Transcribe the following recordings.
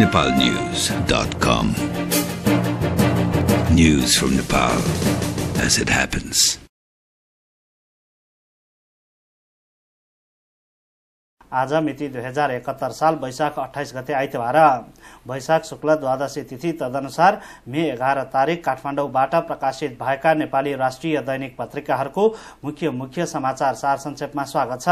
NepalNews.com. News from Nepal as it happens. आज मिति 2071 साल वैशाख 28 गते आइतबार वैशाख शुक्ल द्वादशी तिथि तदनुसार मे 11 तारिख काठमाडौँबाट प्रकाशित भएका नेपाली राष्ट्रिय दैनिक पत्रिकाहरूको मुख्य समाचार सार संक्षेपमा स्वागत छ।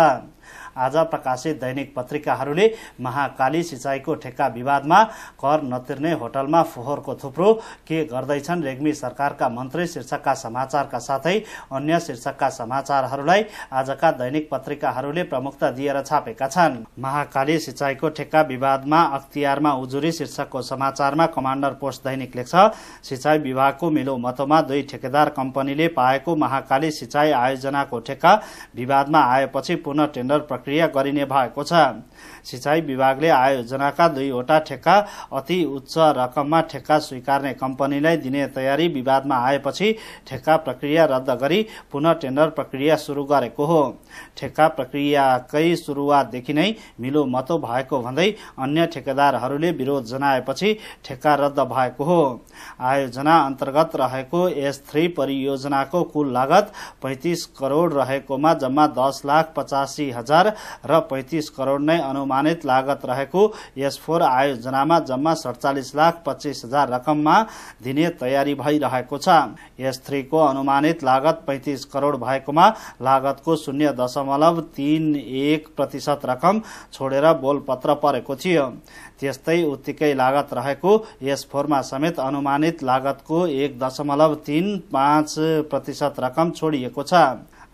आज प्रकाशित दैनिक पत्रिकाहरूले महाकाली सिंचाईको ठेक्का विवादमा कर नतिर्ने होटलमा फोहोरको थुप्रो के गर्दैछन् रेग्मी सरकारका मन्त्री शीर्षकका समाचारका साथै अन्य शीर्षकका समाचारहरूलाई आजका दैनिक पत्रिकाहरूले प्रमुखता दिएर छापेका छन्। महाकाली सिंचाईको ठेक्का विवादमा अख्तियारमा उजुरी शीर्षकको समाचारमा कमाण्डर पोस्ट दैनिक लेख्छ, सिंचाई विभागको मिलो मतोमा दुई ठेकेदार कम्पनीले पाएको महाकाली सिंचाई आयोजनाको ठेक्का विवादमा आएपछि पुनः टेन्डर प्रक्रिया गरिने भएको छ। सिंचाई विभागले आयोजनाका दुईवटा ठेक्का अति उच्च रकममा ठेक्का स्वीकार्ने कम्पनीलाई दिने तयारी विवादमा आएपछि ठेक्का प्रक्रिया रद्द गरी पुनः टेन्डर प्रक्रिया सुरु गरेको हो। ठेक्का प्रक्रियाकै सुरुवातदेखि नै मिलो मतो भएको भन्दै अन्य ठेकेदारहरूले विरोध जनाएपछि ठेक्का रद्द भएको हो। आयोजना अन्तर्गत रहेको S3 परियोजनाको कुल लागत 35 करोड रहेकोमा जम्मा 10,85,000 र 35 करोड नै अनुमानित लागत रहेको S4 आयोजनामा जम्मा 47,25,000 रकममा दिने तयारी भइरहेको छ। S3 को अनुमानित लागत 35 करोड भएकोमा लागतको 0.31% रकम छोडेर बोलपत्र परेको थियो। त्यस्तै उत्तिकै लागत रहेको S4 मा समेत अनुमानित लागतको 1.35% रकम छोडिएको छ।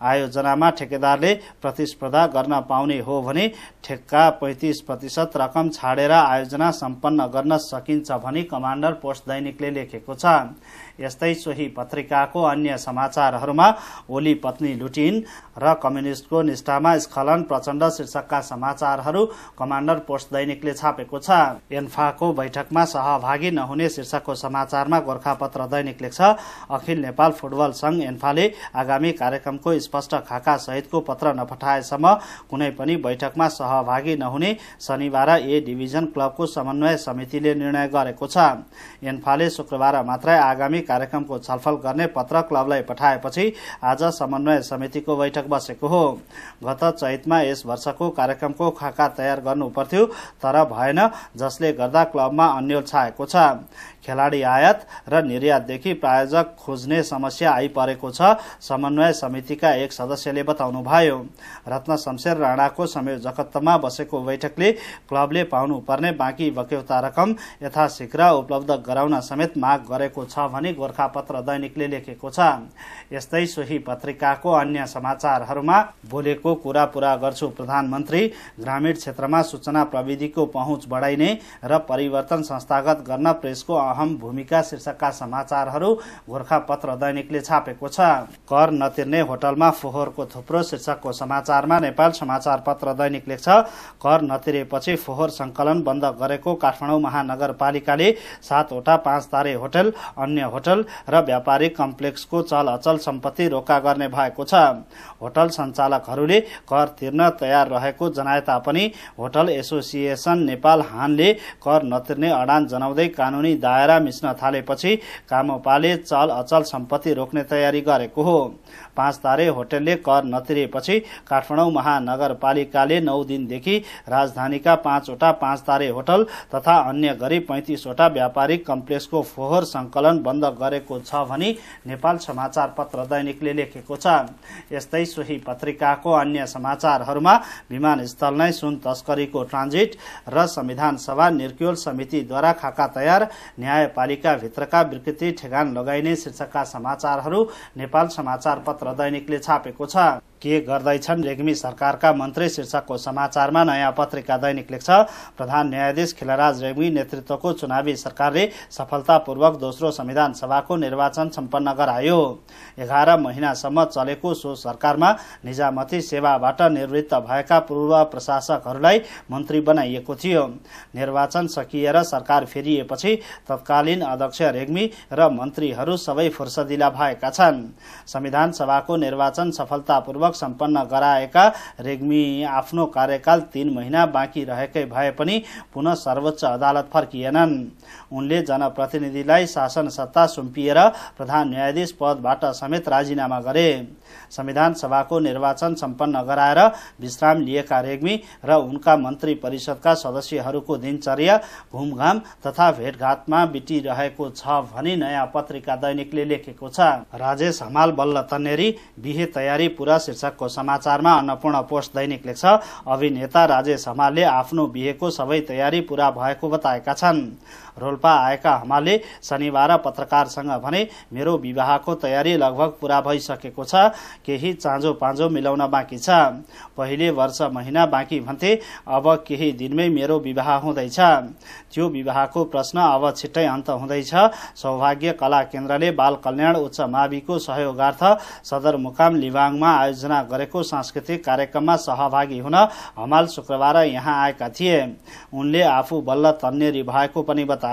आयोजनामा ठेकेदारले प्रतिस्पर्धा गर्न पाउने हो भने ठेक्का 35% रकम छाडेर आयोजना सम्पन्न गर्न सकिन्छ भनी कमाण्डर पोस्ट दैनिकले लेखेको छ। यस्तै सोही पत्रिकाको अन्य समाचारहरूमा ओली पत्नी लुटिन र कम्युनिस्टको निष्ठामा स्खलन प्रचण्ड शीर्षकका समाचारहरू कमाण्डर पोस्ट दैनिकले छापेको छ। एन्फाको बैठकमा सहभागी नहुने शीर्षकको समाचारमा गोर्खापत्र दैनिक लेख्छ, अखिल नेपाल फुटबल संघ एन्फाले आगामी कार्यक्रमको स्पष्ट खाका सहितको पत्र नपठाएसम्म कुनै पनि बैठकमा सहभागी नहुने शनिबार ए डिभिजन क्लबको समन्वय समितिले निर्णय गरेको छ। एन्फाले शुक्रबार मात्रै आगामी कार्यक्रमको छलफल गर्ने पत्र क्लबलाई पठाएपछि आज समन्वय समितिको बैठक बसेको हो। गत चैतमा यस वर्षको कार्यक्रमको खाका तयार गर्नुपर्थ्यो तर भएन, जसले गर्दा क्लबमा अन्यल छाएको छ। खेलाडी आयात र निर्यातदेखि प्रायोजक खोज्ने समस्या आइपरेको छ समन्वय समितिका एक सदस्यले बताउनुभयो। रत्न शमशेर राणाको संयोजकत्वमा बसेको बैठकले क्लबले पाउनुपर्ने बाँकी बकेउता रकम यथाशीघ्र उपलब्ध गराउन समेत माग गरेको छ भनी गोर्खापत्र दैनिकले लेखेको छ। यस्तै सोही पत्रिकाको अन्य समाचारहरूमा बोलेको कुरा पूरा गर्छु प्रधानमन्त्री, ग्रामीण क्षेत्रमा सूचना प्रविधिको पहुँच बढाइने र परिवर्तन संस्थागत गर्न प्रेसको अहम भूमिका शीर्षकका समाचारहरू गोर्खापत्र दैनिकले छापेको छ। कर नतिर्ने होटलमा फोहोरको थुप्रो शीर्षकको समाचारमा नेपाल समाचार पत्र दैनिक लेख्छ, कर नतिरेपछि फोहोर सङ्कलन बन्द गरेको काठमाडौँ महानगरपालिकाले 7वटा 5 तारे होटल, अन्य होटल र व्यापारिक कम्प्लेक्सको चल अचल सम्पत्ति रोक्का गर्ने भएको छ। होटल सञ्चालकहरूले कर तिर्न तयार रहेको जनाए तापनि होटल एसोसिएसन नेपाल हानले कर नतिर्ने अडान जनाउँदै कानुनी दायरा मिस्न थालेपछि कामोपाले चल अचल सम्पत्ति रोक्ने तयारी गरेको हो। 5 तारे होटलले कर नतिरेपछि काठमाडौँ महानगरपालिकाले 9 दिनदेखि राजधानीका 5वटा 5 तारे होटल तथा अन्य गरी 35वटा व्यापारिक कम्प्लेक्सको फोहोर सङ्कलन बन्द गरेको छ भनी नेपाल समाचार पत्र दैनिकले लेखेको छ। यस्तै सोही पत्रिकाको अन्य समाचारहरूमा विमानस्थल नै सुन तस्करीको ट्रान्जिट र संविधान सभा निर्क्योल समितिद्वारा खाका तयार, न्यायपालिका भित्रका विकृति ठेगान लगाइने शीर्षकका समाचारहरू नेपाल समाचार पत्र दैनिकले छापेको छ। के गर्दैछन् रेग्मी सरकारका मन्त्री शीर्षकको समाचारमा नयाँ पत्रिका दैनिक लेख्छ, प्रधान न्यायाधीश खिलराज रेग्मी नेतृत्वको चुनावी सरकारले सफलतापूर्वक दोस्रो संविधान सभाको निर्वाचन सम्पन्न गरायो। 11 महिनासम्म चलेको सो सरकारमा निजामती सेवाबाट निवृत्त भएका पूर्व प्रशासकहरूलाई मन्त्री बनाइएको थियो। निर्वाचन सकिएर सरकार फेरिएपछि तत्कालीन अध्यक्ष रेग्मी र मन्त्रीहरू सबै फुर्सदिला भएका छन्। संविधान सभाको निर्वाचन सफलतापूर्वक बैठक सम्पन्न गराएका रेग्मी आफ्नो कार्यकाल 3 महिना बाँकी रहेकै भए पनि पुनः सर्वोच्च अदालत फर्किएनन्। उनले जनप्रतिनिधिलाई शासन सत्ता सुम्पिएर प्रधान न्यायाधीश पदबाट समेत राजीनामा गरे। संविधान सभाको निर्वाचन सम्पन्न गराएर विश्राम लिएका रेग्मी र उनका मन्त्री परिषदका सदस्यहरूको दिनचर्या घुमघाम तथा भेटघाटमा बितिरहेको छ भनी नयाँ पत्रिका दैनिकले लेखेको छ। राजेश हमाल बल्ल तन्नेरी बिहे तयारी पूरा शीर्षकको समाचारमा अन्नपूर्ण पोस्ट दैनिक लेख्छ, अभिनेता राजेश हमालले आफ्नो बिहेको सबै तयारी पूरा भएको बताएका छन्। रोल्पा आएका हमालले शनिबार पत्रकारसँग भने मेरो विवाहको तयारी लगभग पूरा भइसकेको छ, केही चाँजो पाँजो मिलाउन बाँकी छ। पहिले वर्ष महिना बाँकी भन्थे, अब केही दिनमै मेरो विवाह हुँदैछ। त्यो विवाहको प्रश्न अब छिट्टै अन्त हुँदैछ। सौभाग्य कला केन्द्रले बाल कल्याण उच्च माविको सहयोगार्थ सदरमुकाम लिवाङमा आयोजना गरेको सांस्कृतिक कार्यक्रममा सहभागी हुन हमाल शुक्रबार यहाँ आएका थिए। उनले आफू बल्ल तन्नेरी भएको पनि बताए।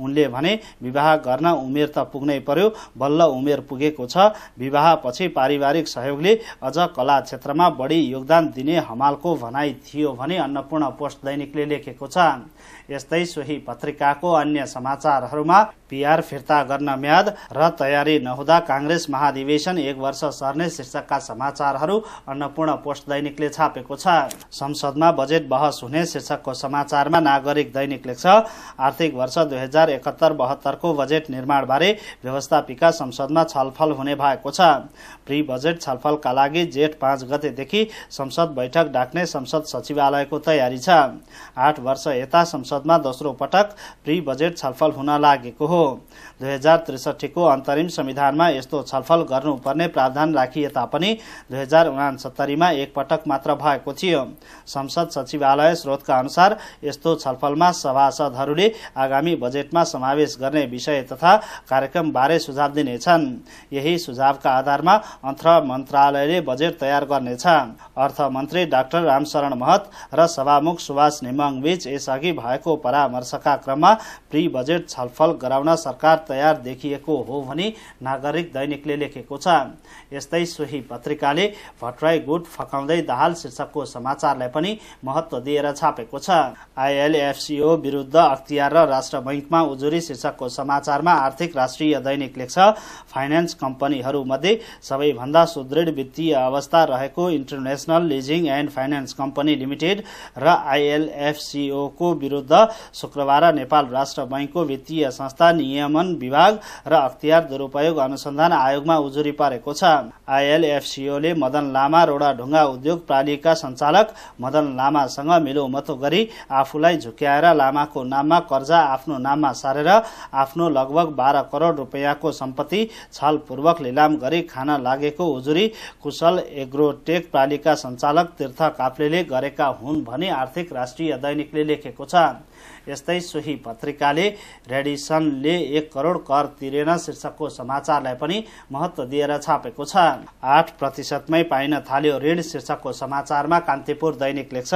उनले भने विवाह गर्न उमेर त पुग्नै पर्यो, बल्ल उमेर पुगेको छ। विवाह पछि पारिवारिक सहयोगले अझ कला क्षेत्रमा बढी योगदान दिने हमालको भनाइ थियो भने अन्नपूर्ण पोस्ट दैनिकले लेखेको छ। यस्तै सोही पत्रिकाको अन्य समाचारहरूमा पीआर फिर्ता गर्न म्याद र तयारी नहुँदा कांग्रेस महाधिवेशन 1 वर्ष सर्ने शीर्षकका समाचारहरू अन्नपूर्ण पोस्ट दैनिकले छापेको छ। संसदमा बजेट बहस हुने शीर्षकको समाचारमा नागरिक दैनिक लेख्छ, आर्थिक वर्ष 2071-72को बजेट निर्माणबारे व्यवस्थापिका संसदमा छलफल हुने भएको छ। प्री बजेट छलफलका लागि जेठ 5 गतेदेखि संसद बैठक डाक्ने संसद सचिवालयको तयारी छ। 8 वर्ष यता संसदमा दोस्रो पटक प्री बजेट छलफल हुन लागेको हो। 2063को अन्तरिम संविधानमा यस्तो छलफल गर्नुपर्ने प्रावधान राखिए तापनि 2069मा एकपटक मात्र भएको थियो। संसद सचिवालय स्रोतका अनुसार यस्तो छलफलमा सभासदहरूले आगामी बजेटमा समावेश गर्ने विषय तथा कार्यक्रमबारे सुझाव दिनेछन्। यही सुझावका आधारमा अर्थ मन्त्रालयले बजेट तयार गर्नेछ। अर्थमन्त्री डाक्टर रामशरण महत र सभामुख सुभाष नेमाङ बीच यसअघि भएको परामर्शका क्रममा प्री बजेट छलफल गराउन सरकार तयार देखिएको हो भनी नागरिक दैनिकले लेखेको छ। यस्तै सोही पत्रिकाले भट्टराई गुट फकाउँदै दाहाल शीर्षकको समाचारलाई पनि महत्त्व दिएर छापेको छ। आइएलएफसीओ विरुद्ध अख्तियार र राष्ट्र बैङ्कमा उजुरी शीर्षकको समाचारमा आर्थिक राष्ट्रिय दैनिक लेख्छ, फाइनेन्स कम्पनीहरूमध्ये सबैभन्दा सुदृढ वित्तीय अवस्था रहेको international leasing and finance company limited र आइएलएफसीओ को विरुद्ध शुक्रबार नेपाल राष्ट्र बैंकको वित्तीय संस्था नियमन विभाग र अख्तियार दुरुपयोग अनुसन्धान आयोगमा उजुरी परेको छ। आइएलएफसीओ ले मदन लामा रोडाढुङ्गा उद्योग प्रालिका सञ्चालक मदन लामासँग मिलोमतो गरी आफूलाई झुक्याएर लामाको नाममा कर्जा आफ्नो नाममा सारेर आफ्नो लगभग 12 करोड रुपियाँको सम्पत्ति छलपूर्वक लिलाम गरी खान लागेको उजुरी कुशल एग्रोटेक प्रालिका सञ्चालक तीर्थ काफ्लेले गरेका हुन् भनी आर्थिक राष्ट्रिय दैनिकले लेखेको छ। यस्तै सोही पत्रिकाले रेडिसनले 1 करोड कर तिरेन शीर्षकको समाचारलाई पनि महत्त्व दिएर छापेको छ। 8%मै पाइन थाल्यो ऋण शीर्षकको समाचारमा कान्तिपुर दैनिक लेख्छ,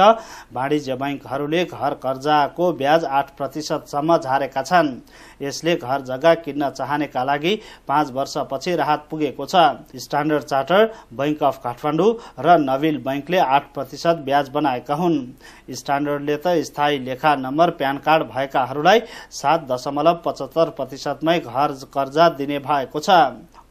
वाणिज्य बैङ्कहरूले घर कर्जाको ब्याज 8%सम्म झारेका छन्। यसले घर जग्गा किन्न चाहनेका लागि 5 वर्षपछि राहत पुगेको छ। Standard Charter Bank of Kathmandu र नविल बैंकले 8% ब्याज बनाएका हुन्। स्ट्यान्डर्डले त स्थायी लेखा नम्बर प्यान कार्ड भएकाहरूलाई 7.75%मै घर कर्जा दिने भएको छ।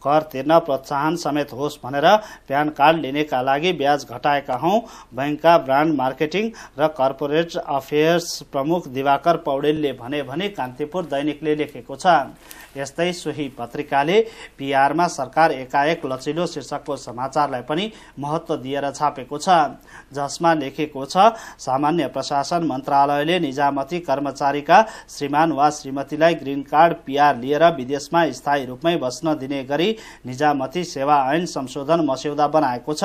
कर तिर्न प्रोत्साहन समेत होस् भनेर प्यान कार्ड लिनेका लागि ब्याज घटाएका हौं। बैंकका ब्रान्ड मार्केटिङ र कर्पोरेट अफेयर्स प्रमुख दिवाकर पौडेलले भने कान्तिपुर दैनिकले लेखेको छ। यस्तै सोही पत्रिकाले पीआरमा सरकार एकाएक लचिलो शीर्षकको समाचारलाई पनि महत्त्व दिएर छापेको छ, जसमा लेखेको छ, सामान्य प्रशासन मन्त्रालयले निजामती कर्मचारीका श्रीमान वा श्रीमतीलाई ग्रिन कार्ड पीआर लिएर विदेशमा स्थायी रूपमै बस्न दिने गरी निजामती सेवा ऐन संशोधन मस्यौदा बनाएको छ।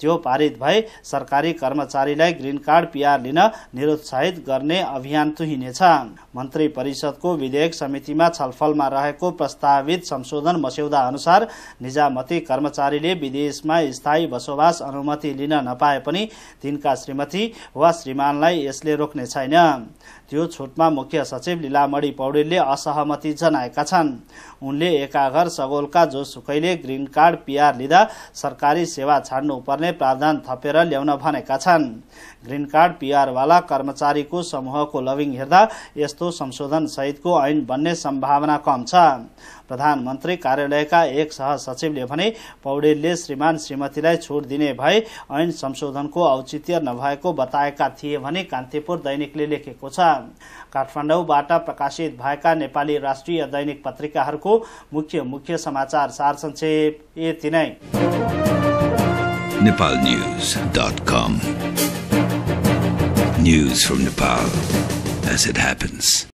त्यो पारित भए सरकारी कर्मचारीलाई ग्रिन कार्ड पीआर लिन निरुत्साहित गर्ने अभियान तुहिनेछ। मन्त्री परिषदको विधेयक समितिमा छलफलमा रहेको प्रस्तावित संशोधन मस्यौदा अनुसार निजामती कर्मचारीले विदेशमा स्थायी बसोबास अनुमति लिन नपाए पनि तिनका श्रीमती वा श्रीमानलाई यसले रोक्ने छैन। त्यो छुटमा मुख्य सचिव लीलामणि पौडेलले असहमति जनाएका छन्। उनले एकाघर सगोलका जोसुकैले ग्रीन कार्ड पीआर लिँदा सरकारी सेवा छाड्नुपर्ने प्रावधान थपेर ल्याउन भनेका छन्। ग्रीन कार्ड पीआर वाला कर्मचारीको समूहको लभिङ हेर्दा यस्तो संशोधन सहितको ऐन बन्ने सम्भावना कम छ। प्रधानमन्त्री कार्यालयका एक सहसचिवले भने पौडेलले श्रीमान श्रीमतीलाई छुट दिने भए ऐन संशोधनको औचित्य नभएको बताएका थिए भने कान्तिपुर दैनिकले लेखेको छ। काठमाडौँबाट प्रकाशित भएका नेपाली राष्ट्रिय दैनिक पत्रिकाहरूको मुख्य मुख्य समाचार सारसंक्षेप यति नै। NepalNews.com News from Nepal as it happens।